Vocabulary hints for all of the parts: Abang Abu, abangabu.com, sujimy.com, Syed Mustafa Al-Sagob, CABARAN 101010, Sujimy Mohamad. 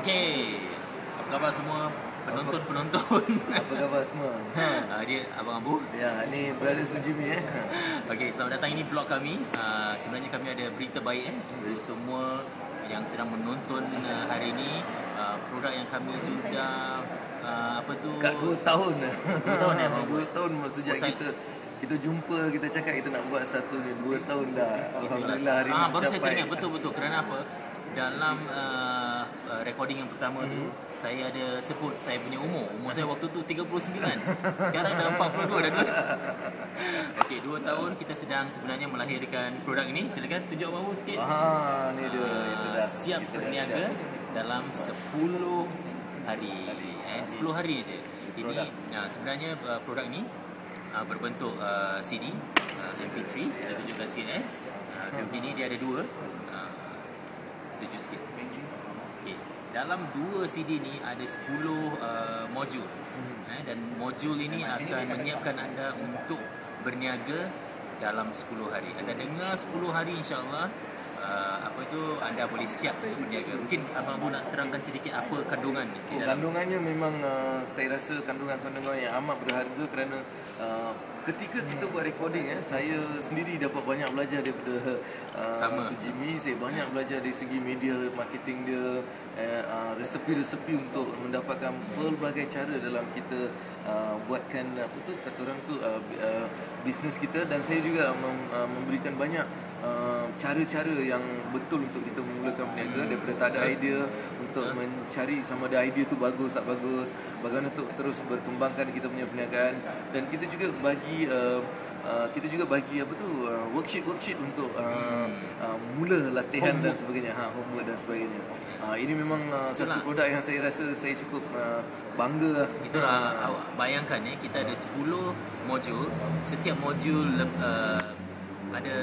Oke, apa kabar semua penonton? Apa kabar semua? Dia Abang Abu. Ya, ini brother Sujimy. Okey, selamat datang. Ini blog kami. Sebenarnya kami ada berita baik untuk semua yang sedang menonton hari ini. Produk yang kami sudah kat 2 tahun. 2 tahun Abang Abu. 2 tahun sejak kita jumpa, kita cakap kita nak buat 1-2 tahun dah. Alhamdulillah hari ini baru saya teringat betul-betul kerana apa? Dalam recording yang pertama tu saya ada sebut saya punya umur saya waktu tu 39. Sekarang dah 42 dah 2. Okey, 2 tahun kita sedang sebenarnya melahirkan produk ini. Silakan tunjuk bahu sikit. Ni dia itu dah siap berniaga dalam 10 hari je. Ini sebenarnya produk ini berbentuk CD MP3. Kita tunjukkan sini Ini dia ada 2. Tunjuk sikit. Okay. Dalam 2 CD ni ada 10 modul. Dan modul ini akan menyiapkan anda untuk berniaga dalam 10 hari. Anda dengar 10 hari insya-Allah anda boleh siap untuk berniaga. Mungkin Abang Abu nak terangkan sedikit apa kandungan ni. Kandungannya memang saya rasa kandungan yang amat berharga kerana ketika kita buat recording saya sendiri dapat banyak belajar daripada Sujimy. Saya banyak belajar dari segi media, marketing dia, resepi-resepi untuk mendapatkan pelbagai cara dalam kita buatkan bisnes kita. Dan saya juga memberikan banyak cara-cara yang betul untuk kita memulakan berniaga daripada tak ada idea untuk mencari sama ada idea tu bagus tak bagus, bagaimana untuk terus berkembangkan kita punya perniagaan. Dan kita juga bagi worksheet untuk mula latihan dan sebagainya, homework dan sebagainya. Ini memang satu produk yang saya rasa saya cukup bangga. Itulah awak bayangkan kita ada 10 modul, setiap modul ada 1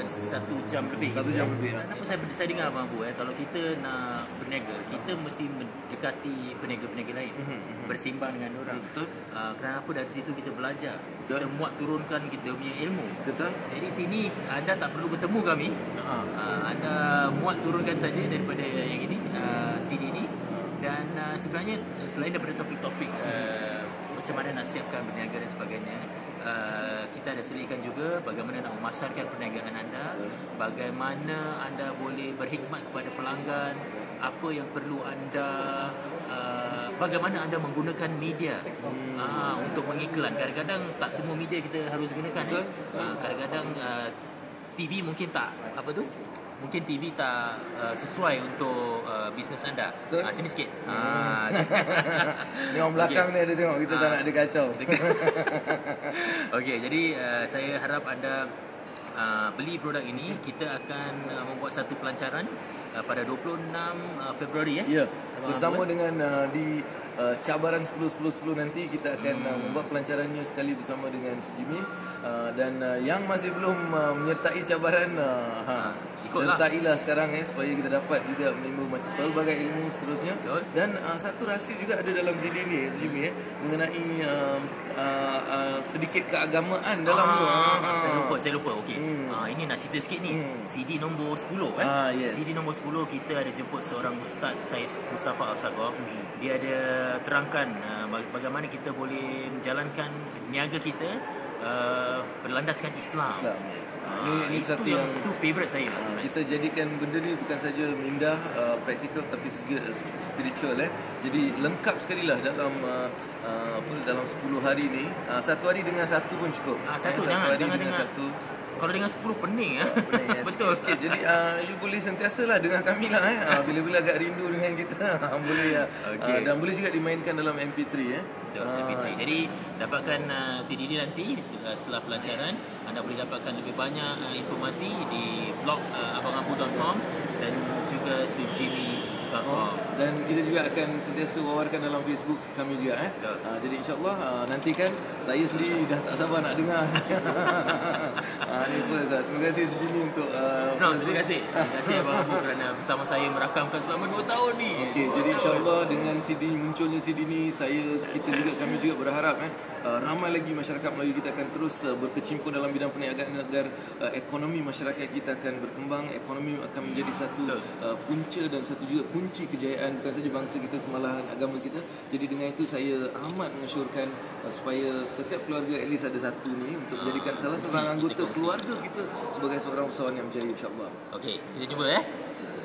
jam lebih. 1 jam lebih. Kenapa saya dengar Abang Abu kalau kita nak berniaga, kita mesti mendekati peniaga-peniaga lain, bersimbang dengan orang. Betul. Kerana apa, dari situ kita belajar. Betul. Kita muat turunkan kita punya ilmu. Betul. Jadi sini anda tak perlu bertemu kami. Anda muat turunkan saja daripada yang ini CD ini. Dan sebenarnya selain daripada topik-topik macam mana nak siapkan berniaga dan sebagainya, kita ada sediakan juga bagaimana nak memasarkan perniagaan anda, bagaimana anda boleh berkhidmat kepada pelanggan, apa yang perlu anda, bagaimana anda menggunakan media untuk mengiklan. Kadang-kadang tak semua media kita harus gunakan. Kadang-kadang TV mungkin tak mungkin TV tak sesuai untuk bisnes anda. Sini sikit. Tengok belakang ni, ada tengok kita tak nak ada kacau. Okey, jadi saya harap anda beli produk ini. Kita akan membuat satu pelancaran pada 26 Februari bersama dengan di cabaran 10-10-10 nanti kita akan membuat pelancarannya sekali bersama dengan Sujimy. Dan yang masih belum menyertai cabaran, sertailah sekarang supaya kita dapat juga menimba pelbagai ilmu seterusnya. Dan satu rahsia juga ada dalam CD ni Sujimy mengenai sedikit keagamaan dalam saya lupa. Okey. Ini nak cerita sikit ni. CD nombor 10 CD nombor 10 kita ada jemput seorang ustaz, Syed Mustafa Al-Sagob. Dia ada terangkan bagaimana kita boleh menjalankan niaga kita berlandaskan Islam. Ini satu itu favorite saya lah. Kita jadikan benda ni bukan saja indah, praktikal, tapi spiritual Jadi lengkap sekali lah dalam dalam 10 hari ni. Satu hari dengan satu pun cukup. Satu hari dengan satu. Kalau dengan 10 pening betul sikit. Jadi you boleh sentiasalah dengan kami lah bila-bila agak rindu dengan kita boleh dan boleh juga dimainkan dalam MP3 betul, MP3. Jadi dapatkan CD ni nanti setelah pelancaran. Anda boleh dapatkan lebih banyak informasi di blog abangabu.com dan juga sujimy.com. Dan kita juga akan sentiasa wawarkan dalam Facebook kami juga jadi insya-Allah nantikan. Saya sendiri dah tak sabar nak dengar. Terima kasih Sujimy untuk terima kasih Abang Abu kerana bersama saya merakamkan selama 2 tahun ni. Okey, jadi insya-Allah dengan munculnya CD ni kami juga berharap ramai lagi masyarakat Melayu kita akan terus berkecimpung dalam bidang perniagaan agar ekonomi masyarakat kita akan berkembang. Ekonomi akan menjadi satu punca dan satu juga kunci kejayaan dan bukan saja bangsa kita semalahan, agama kita. Jadi dengan itu saya amat mensyurkan supaya setiap keluarga at least ada satu ni untuk menjadikan salah seorang anggota keluarga kita sebagai seorang usahawan yang berjaya, insyaAllah. Okey, kita cuba.